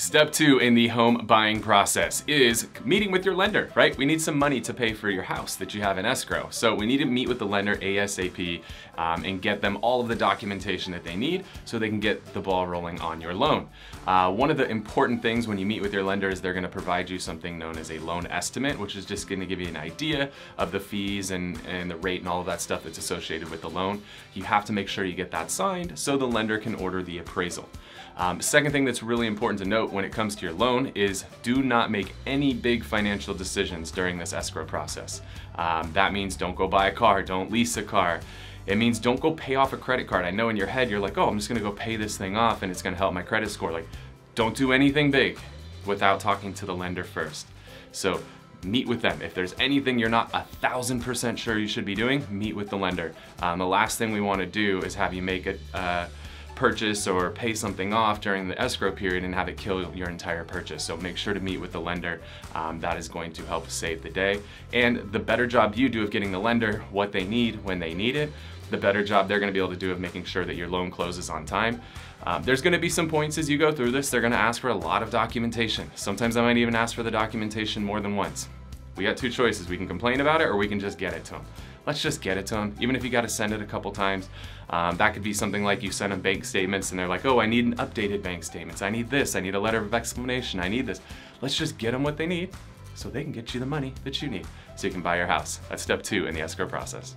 Step two in the home buying process is meeting with your lender, right? We need some money to pay for your house that you have in escrow. So we need to meet with the lender ASAP and get them all of the documentation that they need so they can get the ball rolling on your loan. One of the important things when you meet with your lender is they're gonna provide you something known as a loan estimate, which is just gonna give you an idea of the fees and the rate and all of that stuff that's associated with the loan. You have to make sure you get that signed so the lender can order the appraisal. Second thing that's really important to note when it comes to your loan is do not make any big financial decisions during this escrow process. That means don't go buy a car, don't lease a car. It means don't go pay off a credit card. I know in your head you're like, oh, I'm just gonna go pay this thing off and it's gonna help my credit score. Like, don't do anything big without talking to the lender first. So meet with them. If there's anything you're not 1,000% sure you should be doing, meet with the lender. The last thing we wanna do is have you make it purchase or pay something off during the escrow period and have it kill your entire purchase. So make sure to meet with the lender. That is going to help save the day. And the better job you do of getting the lender what they need when they need it, the better job they're gonna be able to do of making sure that your loan closes on time. There's gonna be some points as you go through this, they're gonna ask for a lot of documentation. Sometimes I might even ask for the documentation more than once. We got two choices. We can complain about it or we can just get it to them. Let's just get it to them, even if you got to send it a couple times. That could be something like you send them bank statements and they're like, oh, I need an updated bank statements. I need this, I need a letter of explanation, I need this. Let's just get them what they need so they can get you the money that you need so you can buy your house. That's step two in the escrow process.